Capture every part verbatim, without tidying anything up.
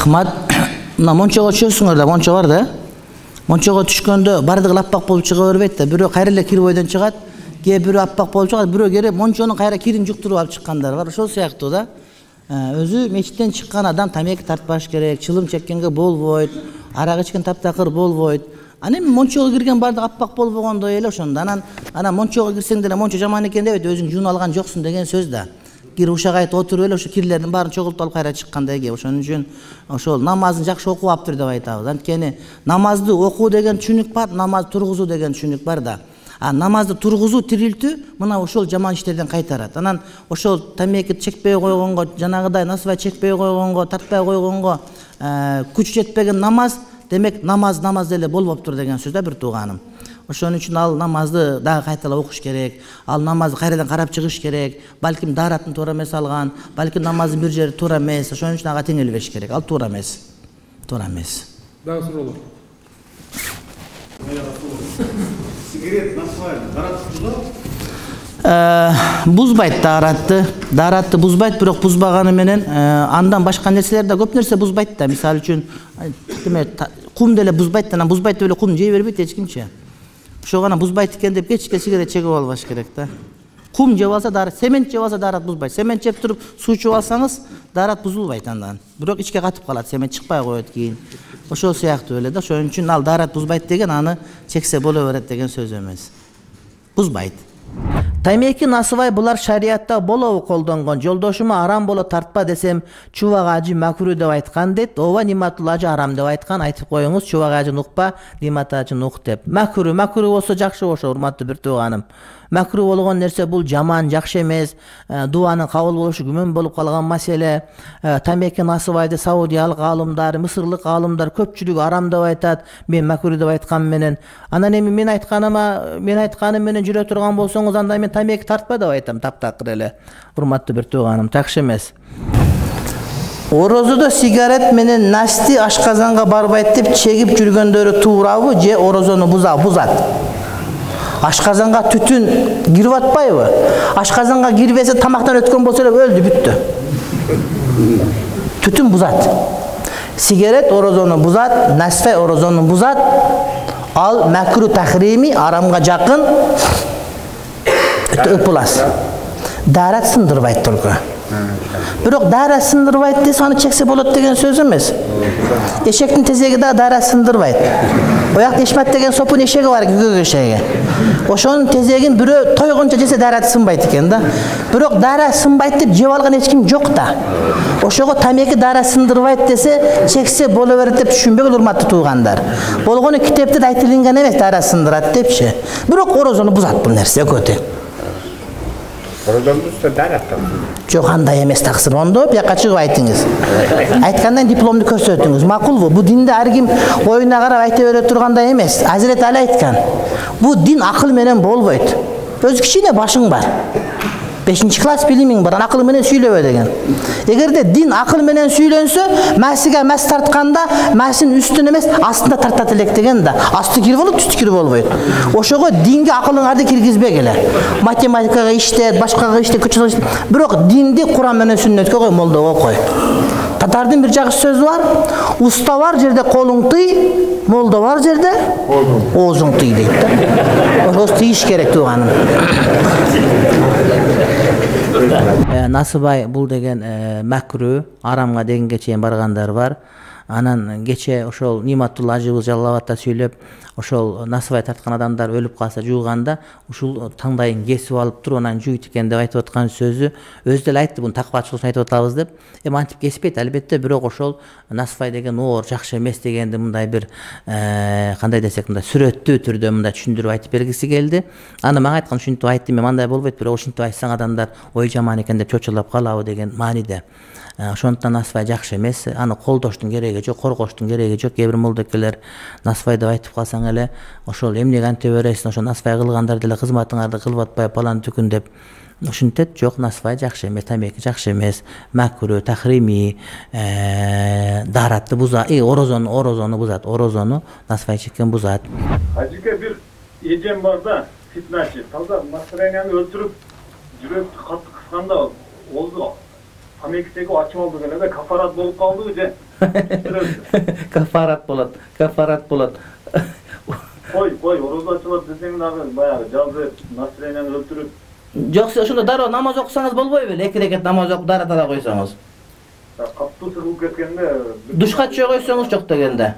rahmat. Mana monchaga tushasizlar-da, moncha bor-da. Monchaga tushganda bardiq lappaq bo'lib chiqavermaydi-da. Biri qayerlar kirib o'ydan chiqadi, ke biri oppoq bo'lib chiqadi, biri kelib monchani qayerga kirin yuqtirib olib chiqqanlar bor. O'sha siyaqtida o'zi mechitdan chiqqan odam tamaki tartmash kerak, chilim chekkanga bo'lmaydi, aroq ichgan taptaqir bo'lmaydi. Ana monchaga kirgan bardiq oppoq bo'lib bo'lganda ela o'shanda ana ana monchaga kirsanglar, moncha jamon ekan deb o'zing jun olgan jo'qsin degan so'zda. Kirib o'sha qayta o'tirib o'sha kirlarning barini cho'g'ilib olib qayra chiqqandagi. O'shaning uchun o'sha namozni yaxshi o'qiyaptir deb aytamiz. Antkeni namozni o'qu degan tushunlik bor, namoz turg'izu degan tushunlik bor-da. A namozni turg'izu tirilti mana o'sha jamon ishlardan qaytaradi. Anan o'sha tamaki chekpay qo'yg'onga, janagiday nasva chekpay qo'yg'onga, tartpay qo'yg'onga kuch yetmagan namoz, demak namoz namoz dela bo'lmabdir degan so'zda bir to'g'anim. O'shaning uchun al namozni daha qaytalab o'qish kerak, al namozni qayerdan qarab chiqish kerak, balkim daratni to'g'ri emas olgan, balki namozni bir joyda to'g'ri emas, o'shaning uchun ag'a tengil berish kerak, al to'g'ri emas. To'g'ri emas. Davsurlar. Sigaret nasvaydi, daratdilar. Buzbayt daratni, daratni buzbayt, biroq buzbagani bilan andan boshqa narsalarda ko'p narsa buzbaytda, misol uchun nima qum dela buzbaytdan, buzbaytda böyle qum jey vermaydi hech kimcha. Şoğana buz bayt ekan deb keçke sigaret çekip albaş kerak-da. Qum jeb olsa darat, sement jeb olsa darat buzbayt. Sement jeb turib suv ichib olsangiz darat buzulbayt andan. Biroq ichga qatib qoladi, sement chiqmay qo'yadi keyin. O'sha siyaqti o'yladi. O'shaning uchun al darat buzbayt degan ani çekse bo'laveradi degan so'z emas. Buzbayt. Tamaki nasvay bular şariatda bolovi qo'llangan. Yo'ldoshima haram bo'la tartpa desem, chuvag'aji makruh deb aytgan det, ova nimatulaji haram deb aytgan, aytib qo'yingiz chuvag'aji nuqpa, nimataji nuq deb. Makruh, makruh bo'lsa yaxshi bo'lsa, hurmatli bir to'g'anim. Makruh bo'lgan narsa bu yomon, yaxshi emas, duoning qabul bo'lishi gumon bo'lib qolgan masala. Tamaki nasvayda Saudiyalik olimlar, Misrlik olimlar ko'pchilik haram deb aytadi, men makruh deb aytgan menen. Ana nima men aytganima, men aytganim menen jura turgan bo'lsangiz anda men tamaki tartma deb aytam, taptaqir ele. Hurmatli bir to'g'anim, taqshi emas. Orozada sigaret menen nasti aşkazanga barbayt deb çekip jurgandori tuğravi je orozoni buza buzat. Aşkazanga tütün girvatpaybi. Aşkazanga girvese tamaktan ötken bolsa öldü bitti. Tütün buzat. Sigaret orozoni buzat, nasvay orozoni buzat. Al makruh tahrimi aramga yaqin. Öpülas. Darat sındırbayt tolku. Biroq darat sındırbayt desa onu çekse bo'ladi degan söz emas. Eşekning tezegi da darat sındırbayt. Oyaqda Eshmat degan sopun eşegi var, gögög eşegi. Oşonun tezegin biri toyguncha jese darat sınbayt ekan-da. Biroq darat sınbayt deb jeb olgan hech kim yo'q-da. Oşoga tamaki darat sındırbayt dese çekse bo'laveradi deb tushunbagil hurmatli tuyg'anlar. Bo'lg'oni kitobda aytilgan emas darat sındırat debçi. Biroq orozoni buzat bu narsa ko'te. Orozoni usta daratda. Jo'xanda emas taqsir onda buyoqqa chiqib aytingiz. Aytgandan diplomni ko'rsatdingiz. Ma'qulmi? Bu dinda har kim o'yinga qarab aytaverib turganda emas. Hazrat Ali aytgan. Bu din aql bilan bo'lmaydi. O'z kichina boshing bor. beshinchi klass biliming bor, aql bilan suylaver degan. Agarda din aql bilan suylansa, masiga mas tartganda, masin ustini emas, astida tartatilik deganda, asti kirib bo'lib, usti kirib bo'lmaydi. O'shaga dinga aqlni arda kirgizbegilar. Matematikaga ishlat, boshqaga ishlat, ko'chirish. Biroq dinni Qur'on bilan sunnatga qo'y, moldaga qo'y. Tatarning bir jag'i so'zi bor. Usta var yerda qo'ling tiy, molda var yerda o'zing tiy deydi. O'sha tiyish kerak to'g'anim. Nasibay bul degan makruh, aramga deganga cheyin barganlar var. Anan kecha o'shol Nimatullo Ajibov Jallovatda söylep, o'shol nasibay tartgan adamlar o'lib qalsa juyganda, o'shul tangdayin kesib olib turib, anan juyt ekan deb aytib atgan so'zi, o'zi dela aytdi, buni taqvochilik uchun aytib atamiz deb. E mantib kesibet, albatta, biroq o'shol nasibay degan no'g'ri, yaxshi emas deganda bunday bir qanday desek, bunday suratli turda bunday tushuntirib aytib bergisi keldi. Ana men aytgan shunday aytdim, men bunday bo'lmaydi, biroq shunday aytsan adamlar o'y jamon ekan deb cho'chilab qoladi degan ma'nida. O'shondan nasibay yaxshi emas, ana qo'ldoshning keragi yo'q, qo'rqoshning keragi yo'q. Kebir moldakilar nasibay deb aytib qalsang ele, o'shol emnegan tevaraysan, o'sha nasibay qilganlar dela xizmatingizda qilib atpay falan tukun deb. Shunday yo'q, nasibay yaxshi emas, tamaki yaxshi emas, makruh, tahrimiy, daratni buzat, ey orozoni, orozoni buzat, orozoni nasibay chekkan buzat. Hajika bir ejem borda, fitnachi, toza nasraniyani o'ldirib, jur'atni qattiq qisqanda oldi. Amerika'daki açma bugüne de kafarat bolup kaldığı için. Kafarat bolat, kafarat bolat. Koy koy, oruzda açılır desenin ağır bayağı cazı nasreyle öptürüp. Yoksa şunu daro namaz okusanız bol boy böyle, iki rekat namaz okup dara dara koysanız. Kaptı sırılıp etkende. Duşka çöğe koysanız çok da gende.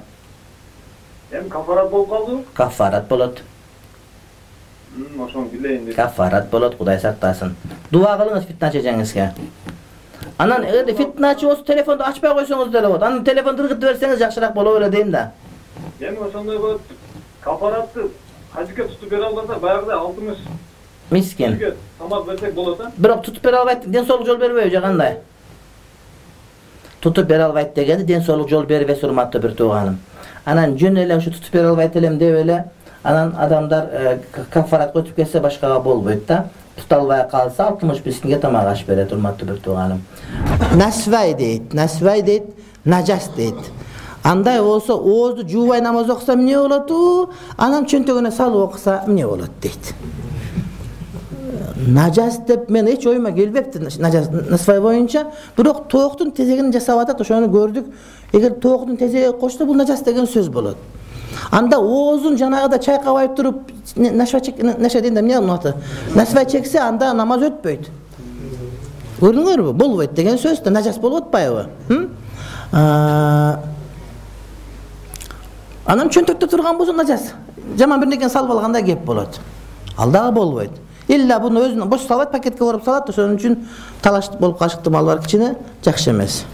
Hem kafarat bolup kaldı? Kafarat bolat. Kafarat bolat, Kuday saktasın. Dua kılınız fitne açacağınız ki. Anan eğer fitne açı olsun, telefonda açmaya koysanız telefon. Anan telefonu dırgıt verseniz yakşırak bolu öyle deyim de. Yani o sonunda bu kafaratı hacıka tutup beri alırsa bayağı da altımız. Miskin. Çünkü tamam versek bolata. Bırak tutup beri alırsa den soluk yol vermeyecek anday. Tutup beri alırsa dedi den soluk yol beri ve sormattı bir tuğanım. Anan cünneyle şu tutup beri alırsa de öyle. Anan adamlar e, kafarat koyup geçse başka bol boyut da tutalmaya kalsa altmış birisine tamam aş böyle durmadı bir tuğanım. Nasvay deyit, nasvay deyit, nacas deyit. Anday olsa oğuzdu cuvay namaz okusa ne olurdu? Anam çöntüğüne sal okusa ne olurdu deyit. Nacas deyip ben hiç oyuma gelbepti nacas, nasvay boyunca. Bırak toğuktun tezegini cesavata da şunu gördük. Eğer toğuktun tezeye koştu bu nacas degen söz bulur. Anda oğuzun canağı da çay kavayıp durup neşve çek, neşve deyin de ne anlattı? Neşve çekse anda namaz ötböyt. Gördün mü? Bol vayt degen söz de necas bol ötbayı. Anam çöntökte turgan bozun necas. Jaman birindeken salbalganda gep bolat. Aldağı bol vayt. İlla bunu özünün boş salat paketke vurup salat da sonun için talaş bolup kaşıktı mallar içine cakşı emez.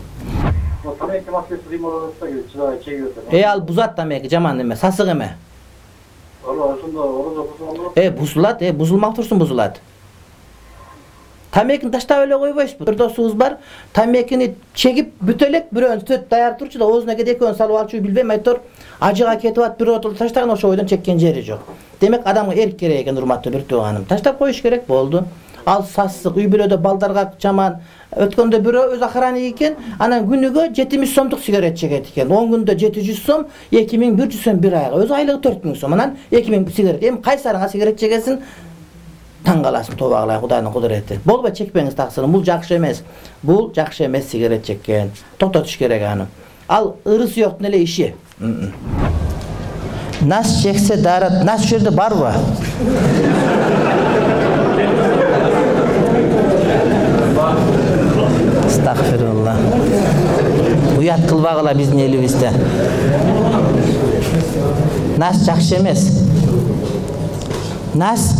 Ey al buzat da meyke caman deme, sasık eme. Ey buzulat, ey buzulmak dursun buzulat. Tamekin taşta öyle koyuyoruz. Bir dostumuz var, tamekini çekip bütelek bir ön tüt dayar durçu da oğuzuna gidek ön salı alçıyı bilmem ettor. Acığa ketivat bir otolu taştan o şoydan çekken ceri yok. Demek adamı erk gereken durmaktı bir doğanım. Taşta koyuş gerek bu oldu. Al sassık, üybülöde baldarga caman, ötkönde büro öz akırani iken, anan günüge yetmiş somtuk sigaret çeket iken. on günde yetmiş som, iki bin bir yüz som bir ayağı. Öz aylığı dört bin som, anan iki bin sigaret. Hem kaysarına sigaret çekesin, tan kalasın, tovağlayın, Kuday'ın kudreti. Bol ve çekmeniz taksını, bul cakşı emez. Bul cakşı emez sigaret çeken. Tokta tuş gerek hanım. Al ırıs yok nele işi. Nas çekse darat, nas şurada bar var. Estağfirullah. Uyat kılbağıla biz neyli bizde. Nas cakşı emez. Nas,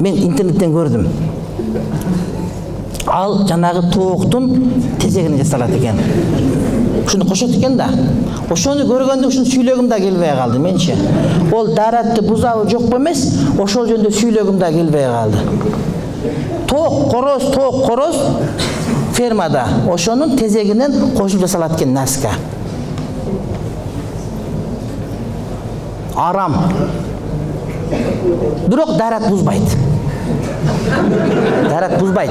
ben internetten gördüm. Al canağı toğuktun, tezegini cesalat eken. Şunu koşut eken de. O şunu görgöndük, şunu süylögüm de gelbeye kaldı menşe. Ol daratlı buzağı yok bemez, o şol jönde süylögüm de gelbeye kaldı. Toğuk koroz, toğuk koroz. Fermada oşonun tezeginin koşup cesalatken naska. Aram. Durok darat buzbayt. Darat buzbayt.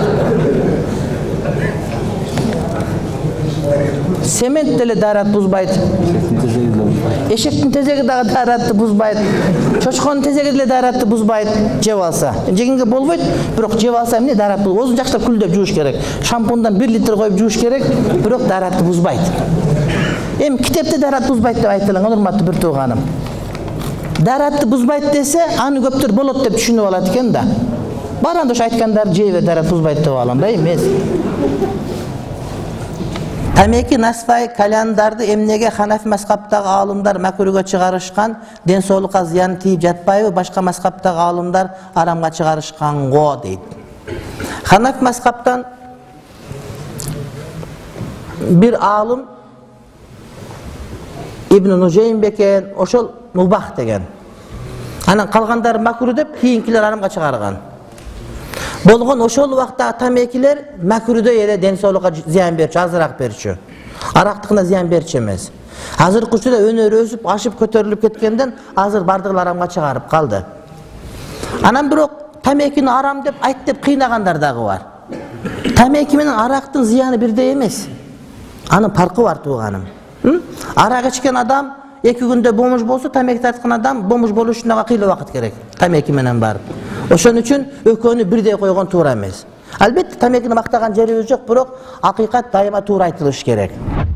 Sementele darat buzbayt. Eşektin tezegi daha darattı buzbayt. Çoşkonun tezegi ile darattı buzbayt. Cevalsa. Cekinge bol boyt. Bırak cevalsa emine darat buzbayt. Ozun cakşta kül deyip cuğuş gerek. Şampondan bir litre koyup cuğuş gerek. Bırak darattı buzbayt. Hem kitapta darat buzbayt deyip ayıttılın. Onurmattı bir tuğanım. Daratlı buzbayt dese anı göptür bolot deyip düşünü olatken de. Barandoş aytkanlar ceyve darat buzbayt deyip alam. Dayımez. Tameki nasvay kalendardı emnege Hanafi maskaptaki alımlar makurga çıkarışkan, den soluqa ziyan tiyip jatpayı, başka maskaptaki alımlar aramga çıkarışkan go deydi. Hanafi maskaptan bir alım İbn-i Nuceym beken, oşol mubah degen. Anan kalgandar makuru deyip kiyinkiler aramga çıkargan. Bolğun oşol vaqtda tamekiler makrüde yere den soluqa ziyan berçi, azırak berçi. Araqtıqına ziyan berçi emas. Hazır kuşu da önörü ösüp, aşıp kötörülüp ketkenden hazır bardığlar aramga çıkarıp kaldı. Anan birok tamekini aram dep ayt dep kıynagandar dagı var. Tameki menen araqtın ziyanı birde emas. Anın farkı var tuğanım. Araq içken adam iki günde bomuş bolsa, tameki tartqan adam bomuş boluşuna kıylı vaqt gerek. Tameki menen barıp. Oşun üçün ökönü birde koyğun toğra emas. Elbette tamekini maqtagan joyi yo'q, biroq haqiqat daima to'g'ri aytilishi kerak.